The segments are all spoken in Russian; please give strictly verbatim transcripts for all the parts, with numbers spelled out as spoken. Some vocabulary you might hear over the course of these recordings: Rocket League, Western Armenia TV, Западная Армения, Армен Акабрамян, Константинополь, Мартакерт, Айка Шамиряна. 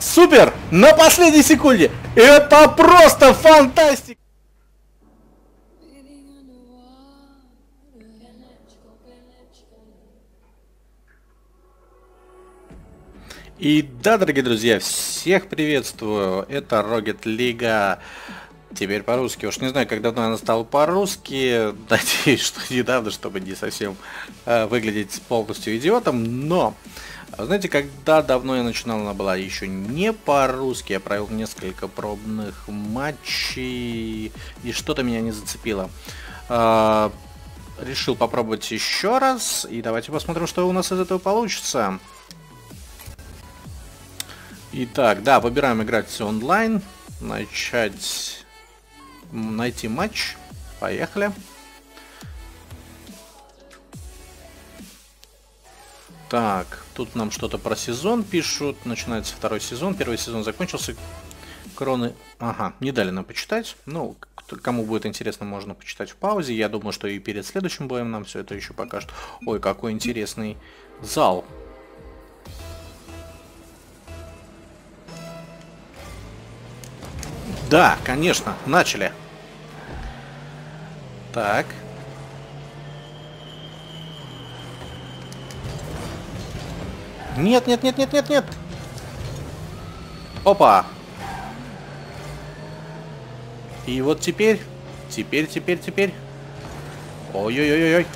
Супер! На последней секунде! Это просто фантастика! И да, дорогие друзья, всех приветствую! Это Rocket League. Теперь по-русски. Уж не знаю, как давно она стала по-русски. Надеюсь, что недавно, чтобы не совсем э, выглядеть полностью идиотом. Но, знаете, когда давно я начинал, она была еще не по-русски. Я провел несколько пробных матчей, и что-то меня не зацепило. Э, решил попробовать еще раз. И давайте посмотрим, что у нас из этого получится. Итак, да, выбираем играть онлайн. Начать... Найти матч. Поехали. Так, тут нам что-то про сезон пишут. Начинается второй сезон. Первый сезон закончился. Кроны... Ага, не дали нам почитать. Ну, кому будет интересно, можно почитать в паузе. Я думаю, что и перед следующим боем нам все это еще покажут. Ой, какой интересный зал. Да, конечно, начали. Так. Нет, нет, нет, нет, нет, нет. Опа. И вот теперь, теперь, теперь, теперь. Ой-ой-ой-ой.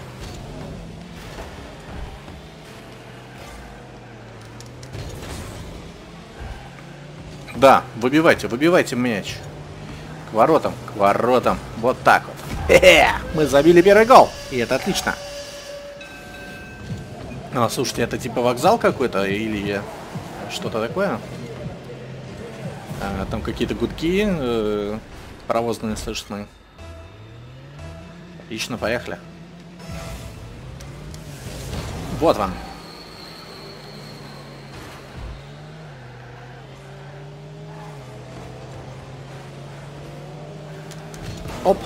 Да, выбивайте, выбивайте мяч. К воротам, к воротам. Вот так вот. Хе-хе, мы забили первый гол. И это отлично. А, слушайте, это типа вокзал какой-то или что-то такое? А, там какие-то гудки э, паровозные слышны. Отлично, поехали. Вот вам. Оп.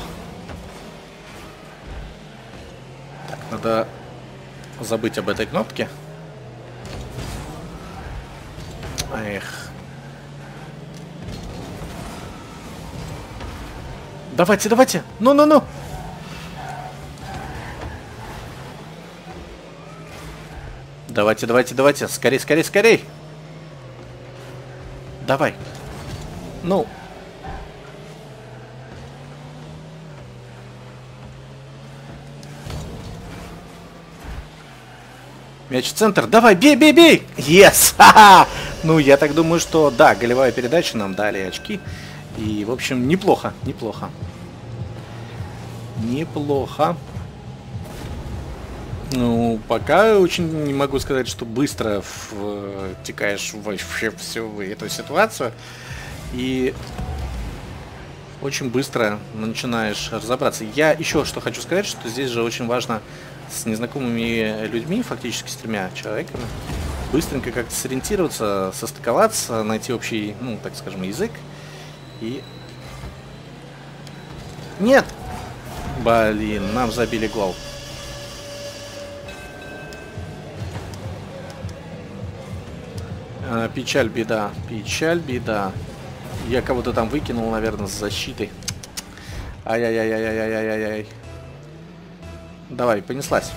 Так, надо забыть об этой кнопке. Эх. Давайте, давайте. Ну-ну-ну. Давайте, давайте, давайте. Скорей, скорей, скорей. Давай. Ну. Мяч в центр. Давай, бей, бей, бей! Yes! Ха-ха! Ну, я так думаю, что да, голевая передача, нам дали очки. И, в общем, неплохо, неплохо. Неплохо. Ну, пока очень не могу сказать, что быстро втекаешь вообще всю эту ситуацию. И очень быстро начинаешь разобраться. Я еще что хочу сказать, что здесь же очень важно... с незнакомыми людьми, фактически с тремя человеками, быстренько как-то сориентироваться, состыковаться, найти общий, ну, так скажем, язык. И... Нет! Блин, нам забили гол. А, печаль, беда, печаль, беда. Я кого-то там выкинул, наверное, с защиты. Ай-яй-яй-яй-яй-яй-яй-яй. Давай, понеслась.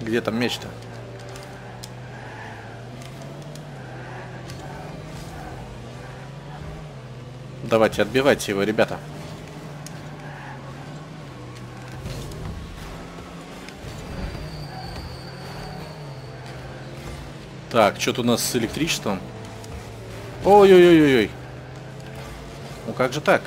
Где там меч-то? Давайте, отбивайте его, ребята. Так, что-то у нас с электричеством. Ой-ой-ой-ой-ой. Ну как же так?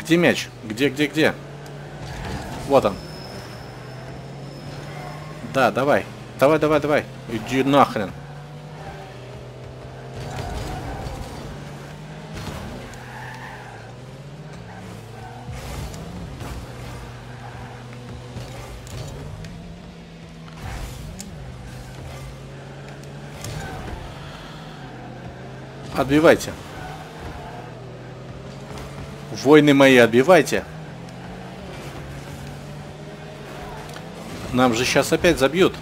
Где мяч? Где-где-где? Вот он. Да, давай. Давай, давай, давай. Иди нахрен. Отбивайте. Войны мои, отбивайте. Нам же сейчас опять забьют.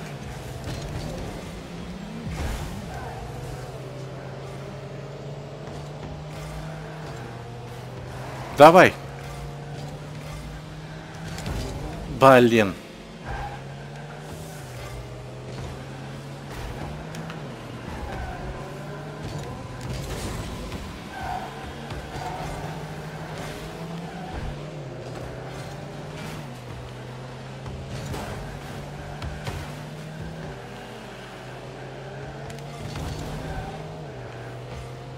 Давай. Блин.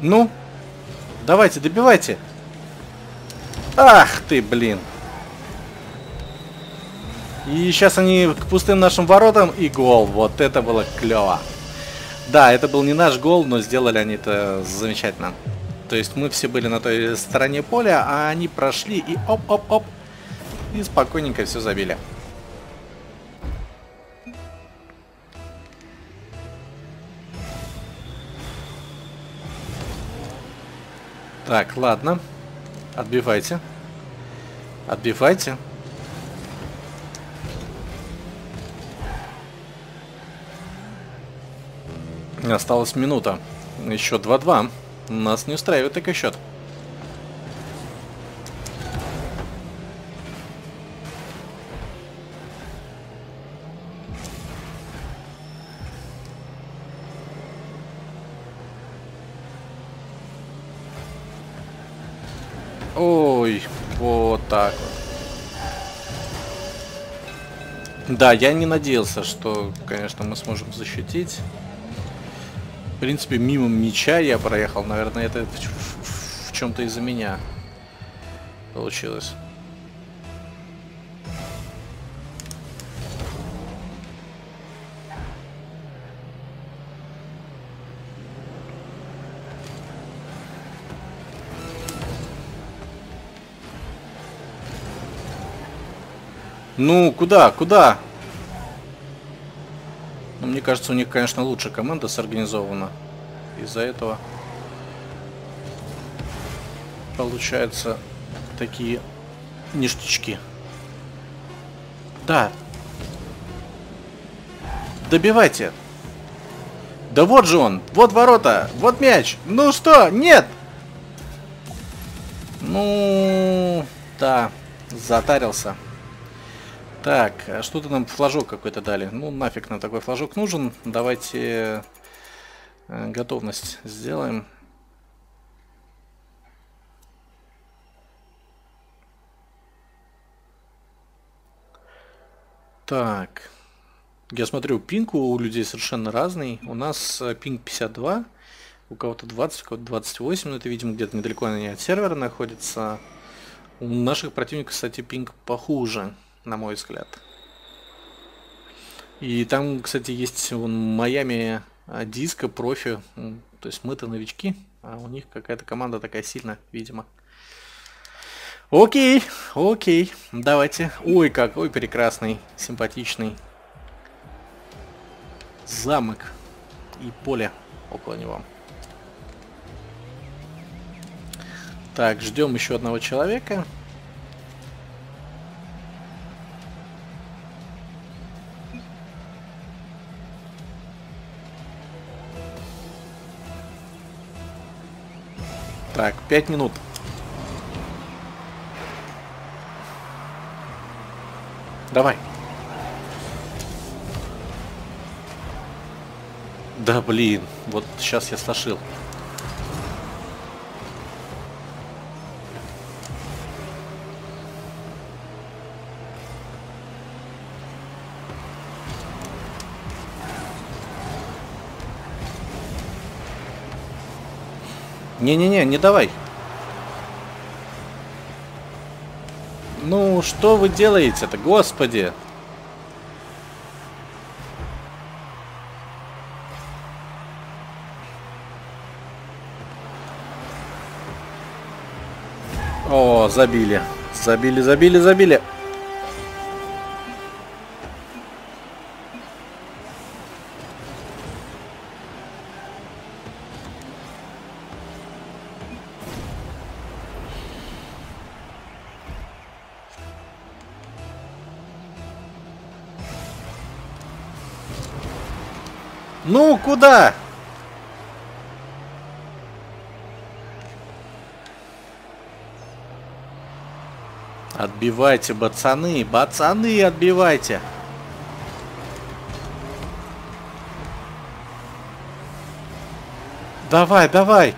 Ну, давайте, добивайте. Ах ты, блин. И сейчас они к пустым нашим воротам, и гол. Вот это было клево. Да, это был не наш гол, но сделали они это замечательно. То есть мы все были на той стороне поля, а они прошли и оп-оп-оп. И спокойненько все забили. Так, ладно. Отбивайте. Отбивайте. Осталась минута. Еще два-два. Нас не устраивает такой счет. Ой, вот так вот. Да, я не надеялся, что, конечно, мы сможем защитить. В принципе, мимо мяча я проехал. Наверное, это в чем-то из-за меня получилось. Ну, куда? Куда? Ну, мне кажется, у них, конечно, лучше команда сорганизована. Из-за этого получаются такие ништячки. Да. Добивайте. Да вот же он. Вот ворота. Вот мяч. Ну что? Нет. Ну, да. Затарился. Так, что-то нам флажок какой-то дали. Ну, нафиг нам такой флажок нужен. Давайте готовность сделаем. Так. Я смотрю, пинг у людей совершенно разный. У нас пинг пятьдесят два. У кого-то двадцать, у кого-то двадцать восемь. Но это, видимо, где-то недалеко они от сервера находятся. У наших противников, кстати, пинг похуже, на мой взгляд. И там, кстати, есть вон Майами Диско, профи. То есть мы-то новички, а у них какая-то команда такая сильная, видимо. Окей, окей, давайте. Ой, какой прекрасный, симпатичный замок и поле около него. Так, ждем еще одного человека. Так, пять минут. Давай. Да блин, вот сейчас я сошил. Не-не-не, не давай. Ну, что вы делаете-то, господи? О, забили. Забили, забили, забили. Ну, куда? Отбивайте, пацаны, пацаны, отбивайте. Давай, давай.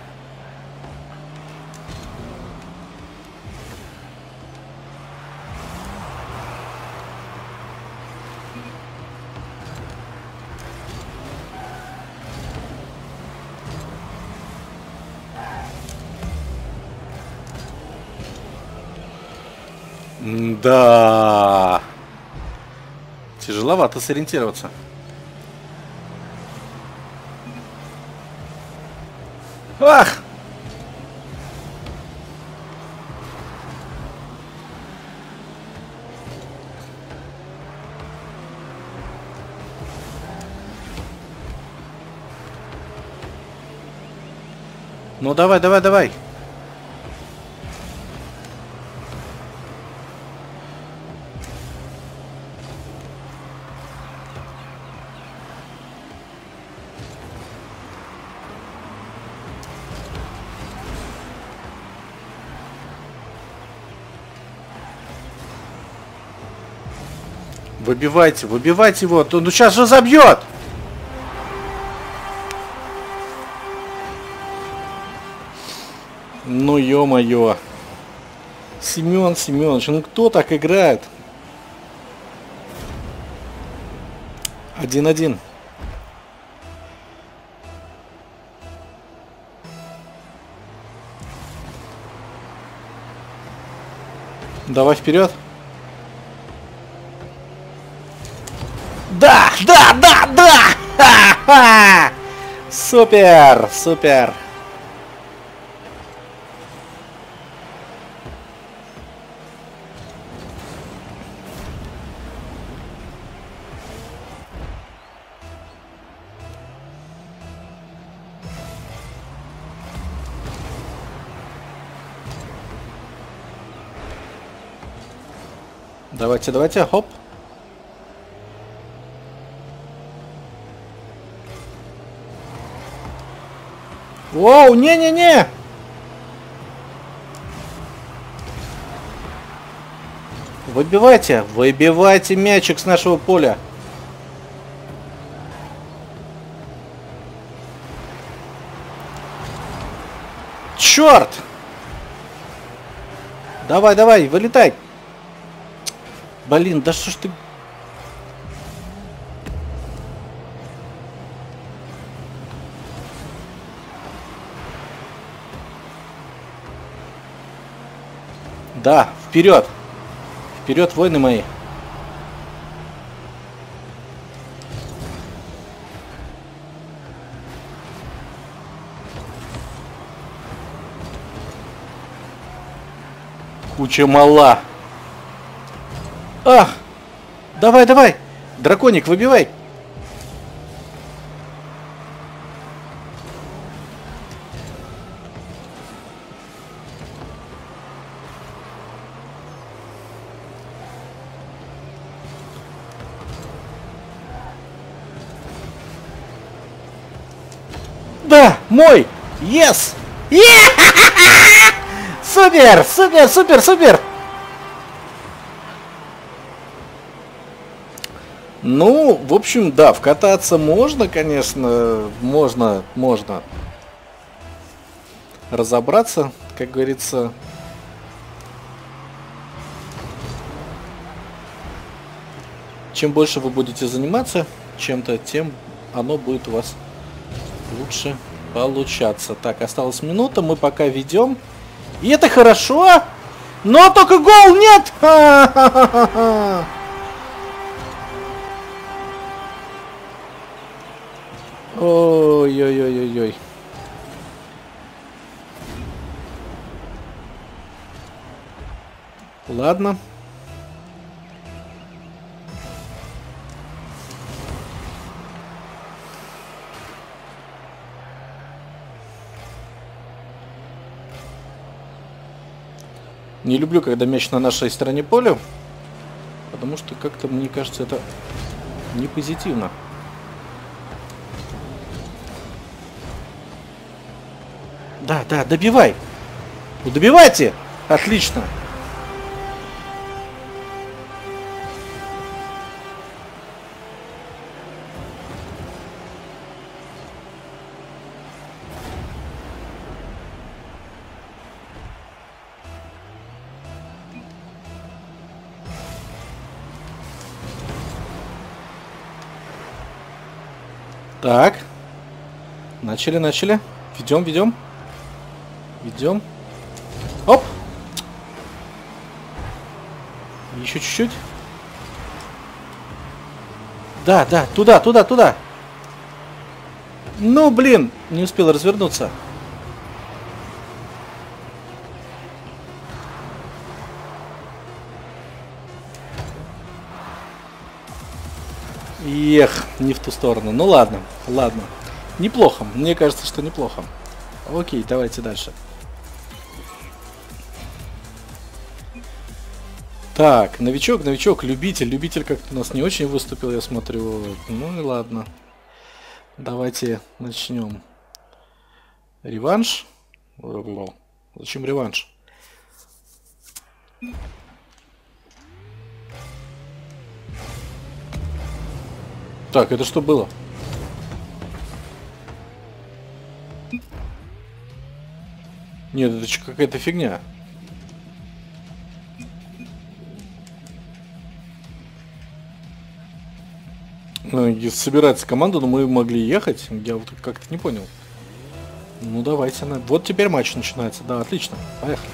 Да. Тяжеловато сориентироваться. Ах! Ну давай, давай, давай. Выбивайте, выбивайте его. Ну сейчас же забьет. Ну ё-моё. Семён Семёнович, ну кто так играет? один-один. Давай вперед. Да, да, да, да! Ха-ха! Супер, супер! Давайте, давайте, хоп! Воу, не-не-не! Выбивайте, выбивайте мячик с нашего поля. Черт! Давай, давай, вылетай! Блин, да что ж ты... Да, вперед! Вперед, воины мои! Куча мала! Ах! Давай, давай! Драконик, выбивай! Да, мой! Yes! Yeah! Супер! Супер! Супер! Супер! Ну, в общем, да, вкататься можно, конечно. Можно, можно. Разобраться, как говорится. Чем больше вы будете заниматься чем-то, тем оно будет у вас лучше получаться. Так, осталась минута, мы пока ведем. И это хорошо, но только гол нет! Ха-ха-ха-ха-ха. Ой-ой-ой-ой-ой. Ладно. Не люблю, когда мяч на нашей стороне поля, потому что как-то, мне кажется, это не позитивно. Да, да, добивай. Ну, добивайте. Отлично. Так. Начали, начали. Ведем, ведем. Ведем. Оп! Еще чуть-чуть. Да, да, туда, туда, туда. Ну, блин, не успел развернуться. Эх, не в ту сторону. Ну ладно, ладно. Неплохо, мне кажется, что неплохо. Окей, давайте дальше. Так, новичок, новичок, любитель. Любитель как-то у нас не очень выступил, я смотрю. Ну и ладно. Давайте начнем. Реванш. Зачем реванш? Так, это что было? Нет, это что, какая-то фигня. Ну, собирается команда, но мы могли ехать. Я вот как-то не понял. Ну, давайте. Вот теперь матч начинается. Да, отлично. Поехали.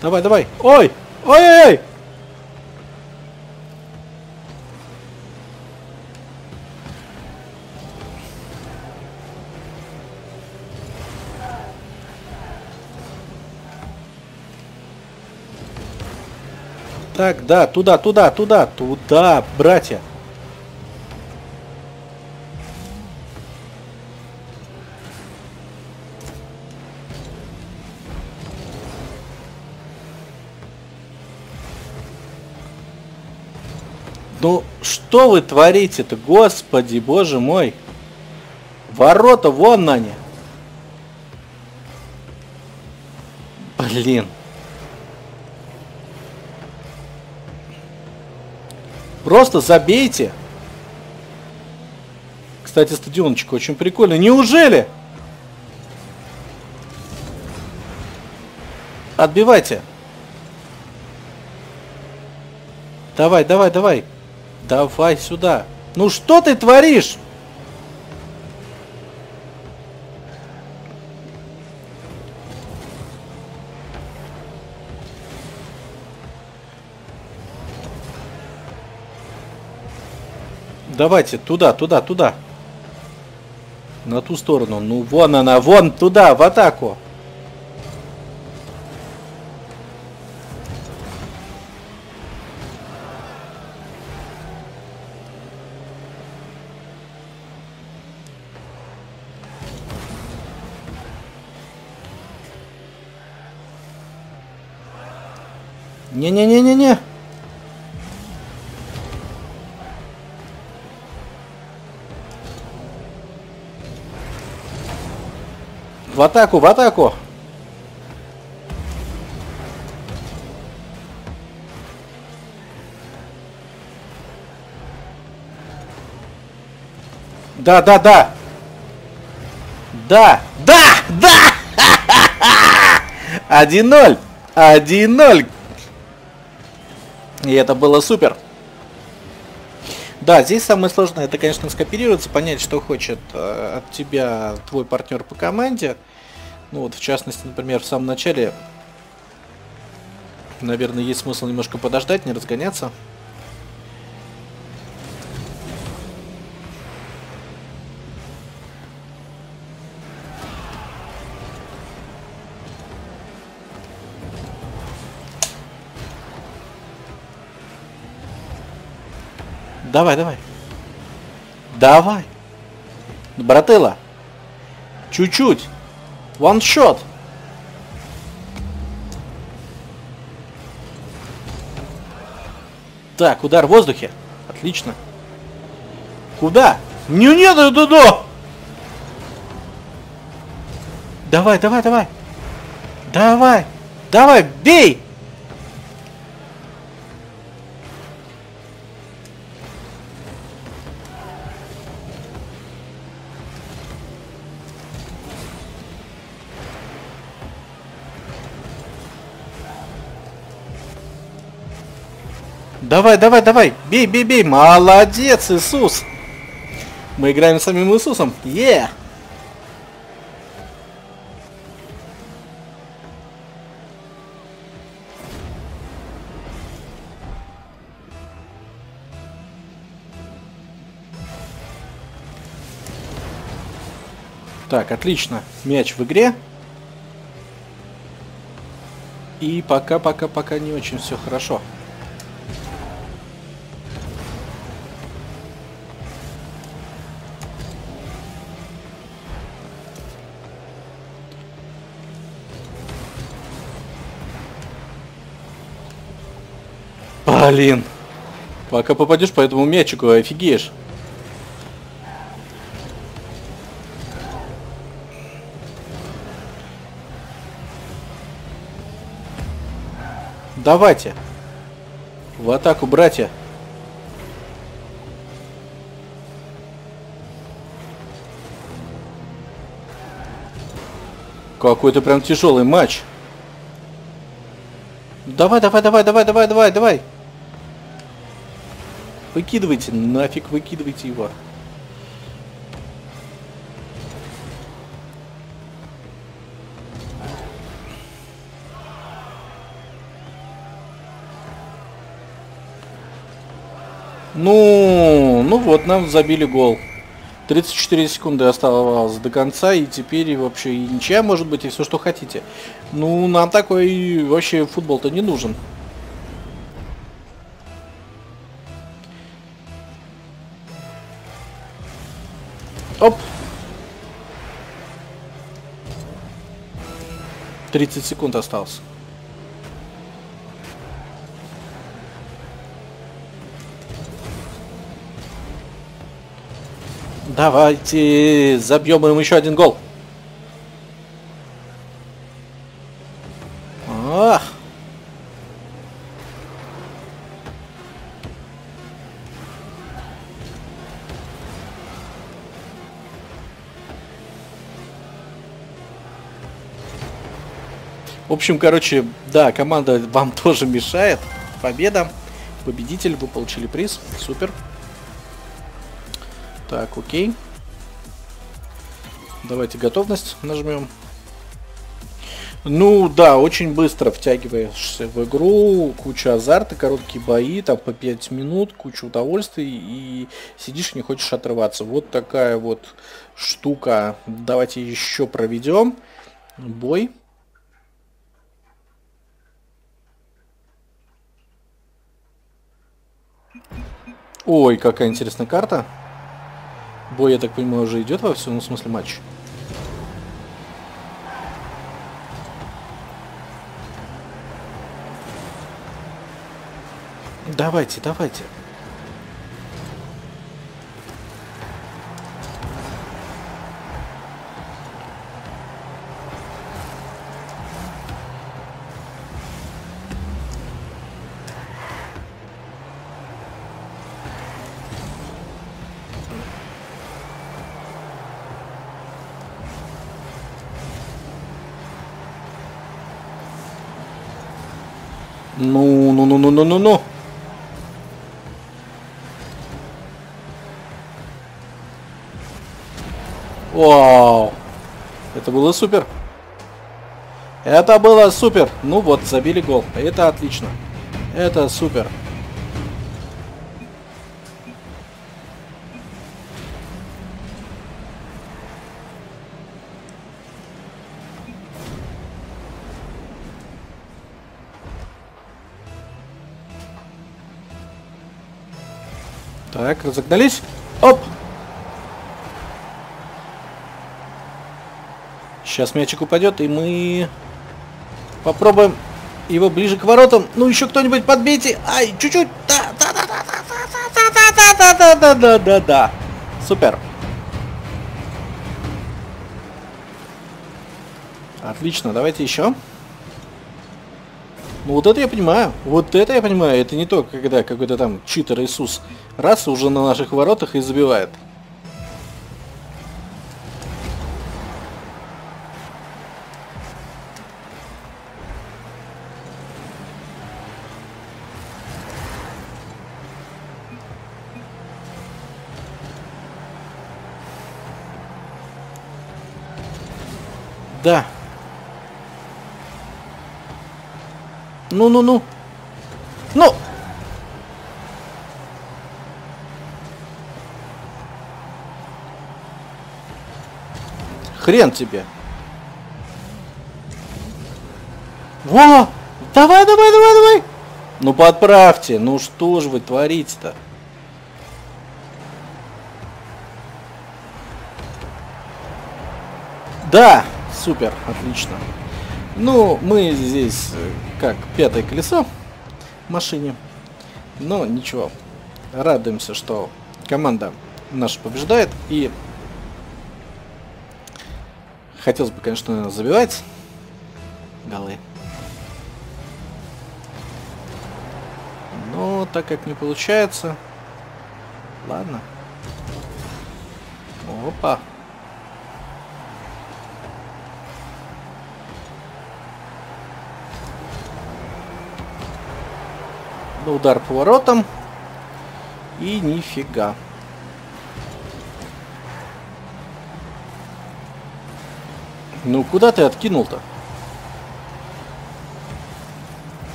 Давай, давай. Ой! Ой-ой-ой! Так, да, туда, туда, туда, туда, братья. Ну, что вы творите-то, господи, боже мой. Ворота вон они. Блин. Просто забейте. Кстати, стадиончик очень прикольный. Неужели? Отбивайте. Давай, давай, давай. Давай сюда. Ну что ты творишь? Давайте, туда, туда, туда. На ту сторону. Ну, вон она, вон туда, в атаку. Не-не-не-не-не. В атаку, в атаку. Да, да, да. Да, да, да. один ноль. один ноль. И это было супер. Да, здесь самое сложное, это, конечно, скопироваться, понять, что хочет э, от тебя твой партнер по команде. Ну вот, в частности, например, в самом начале, наверное, есть смысл немножко подождать, не разгоняться. Давай, давай. Давай. Брателло. Чуть-чуть. Ваншот. Так, удар в воздухе. Отлично. Куда? Не, нет, да, да, да. Давай, давай, давай. Давай. Давай, бей! Давай, давай, давай! Бей, бей, бей! Молодец, Иисус! Мы играем с самим Иисусом! Е! Yeah. Так, отлично. Мяч в игре. И пока-пока-пока не очень все хорошо. Блин. Пока попадешь по этому мячику, офигеешь. Давайте. В атаку, братья. Какой-то прям тяжелый матч. Давай, давай, давай, давай, давай, давай, давай. Выкидывайте, нафиг выкидывайте его. Ну, ну вот, нам забили гол. тридцать четыре секунды оставалось до конца, и теперь вообще и ничья может быть, и все, что хотите. Ну, нам такой вообще футбол-то не нужен. Оп! тридцать секунд осталось. Давайте забьем им еще один гол. Ах. В общем, короче, да, команда вам тоже мешает. Победа. Победитель, вы получили приз. Супер. Так, окей. Давайте готовность нажмем. Ну да, очень быстро втягиваешься в игру, куча азарта, короткие бои, там по пять минут, куча удовольствий, и сидишь и не хочешь отрываться. Вот такая вот штука. Давайте еще проведем бой. Ой, какая интересная карта. Бой, я так понимаю, уже идет во всем, ну, в смысле матч. Давайте, давайте. Ну, ну, ну, ну, ну, ну, ну. Вау. Это было супер. Это было супер. Ну вот, забили гол. Это отлично. Это супер. Так, разогнались. Оп! Сейчас мячик упадет, и мы попробуем его ближе к воротам. Ну, еще кто-нибудь подбейте. Ай, чуть-чуть. Да-да-да-да-да-да-да-да-да-да-да. Супер. Отлично, давайте еще. Ну вот это я понимаю, вот это я понимаю. Это не то, когда какой-то там читер Иисус раз уже на наших воротах и забивает. Да. Ну-ну-ну. Ну! Хрен тебе. Во! Давай, давай, давай, давай! Ну подправьте. Ну что же вы творите-то? Да! Супер, отлично. Ну, мы здесь как пятое колесо в машине. Но ничего. Радуемся, что команда наша побеждает. И хотелось бы, конечно, забивать голы. Но так как не получается. Ладно. Опа. Удар по воротам. И нифига. Ну куда ты откинул-то?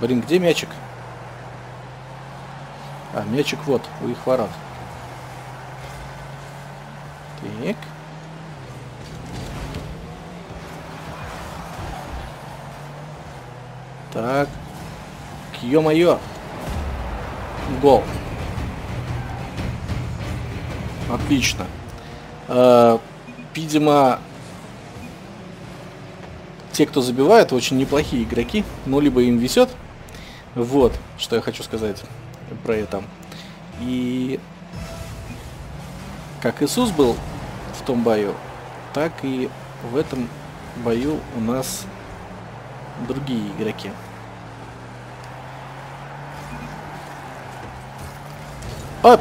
Блин, где мячик? А, мячик вот, у их ворот. Так. Так, ё-моё, гол. Отлично. Э-э, видимо, те, кто забивают, очень неплохие игроки, но либо им везет. Вот, что я хочу сказать про это. И как Иисус был в том бою, так и в этом бою у нас другие игроки. Оп!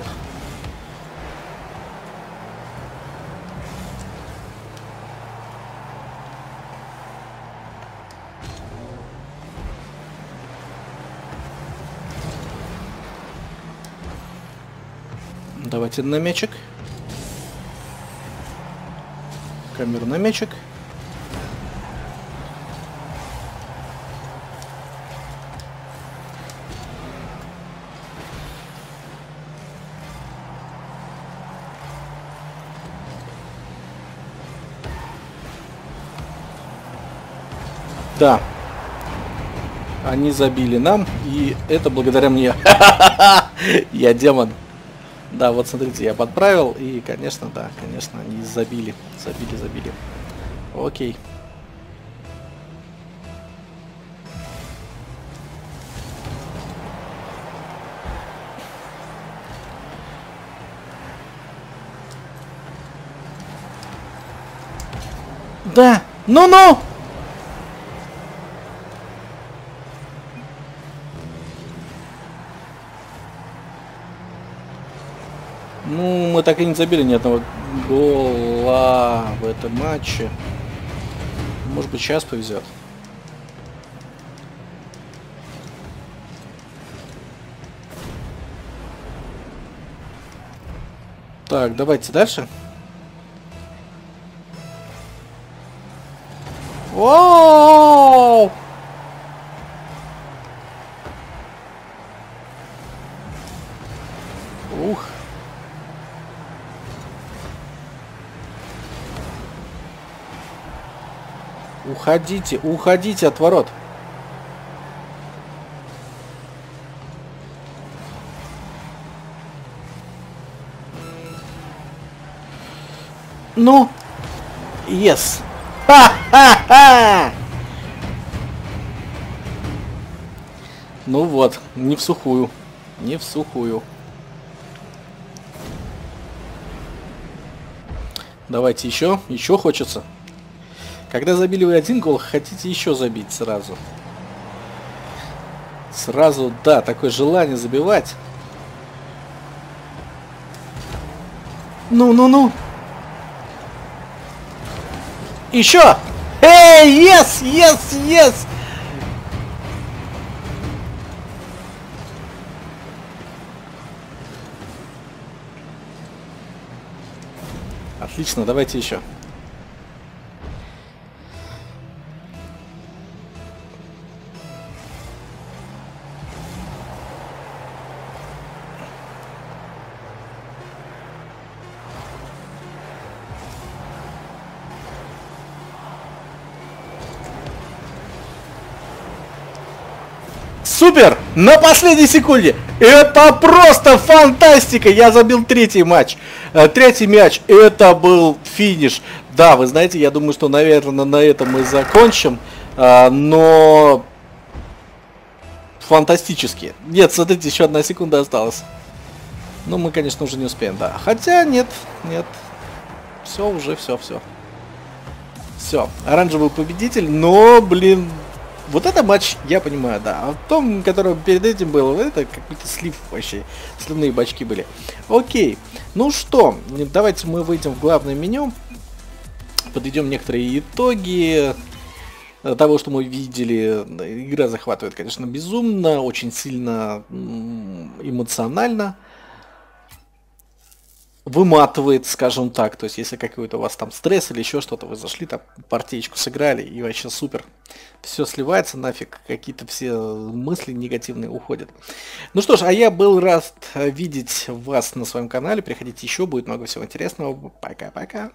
Давайте на мячик. Камеру на мячик. Да, они забили нам, и это благодаря мне. Я демон. Да, вот смотрите, я подправил, и, конечно, да, конечно, они забили, забили, забили. Окей. Да, ну-ну! Ну, мы так и не забили ни одного гола в этом матче. Может быть, сейчас повезет. Так, давайте дальше. Воу! Ух! Уходите, уходите от ворот. Ну, yes. Ха-ха-ха! Ну вот, не в сухую, не в сухую. Давайте еще. Еще хочется. Когда забили вы один гол, хотите еще забить сразу. Сразу, да, такое желание забивать. Ну-ну-ну. Еще! Эй, ес, ес, ес! Отлично, давайте еще. Супер! На последней секунде! Это просто фантастика! Я забил третий матч. Третий мяч. Это был финиш. Да, вы знаете, я думаю, что, наверное, на этом мы закончим. Но... фантастически. Нет, смотрите, еще одна секунда осталась. Но мы, конечно, уже не успеем, да. Хотя, нет, нет. Все, уже все, все. Все. Оранжевый победитель, но, блин... Вот это матч, я понимаю, да. А в том, который перед этим был, это какой-то слив вообще. Сливные бачки были. Окей. Ну что, давайте мы выйдем в главное меню. Подведем некоторые итоги того, что мы видели. Игра захватывает, конечно, безумно. Очень сильно эмоционально. Выматывает, скажем так. То есть, если какой-то у вас там стресс или еще что-то, вы зашли, там партиечку сыграли, и вообще супер. Все сливается нафиг, какие-то все мысли негативные уходят. Ну что ж, а я был рад видеть вас на своем канале. Приходите еще, будет много всего интересного. Пока-пока.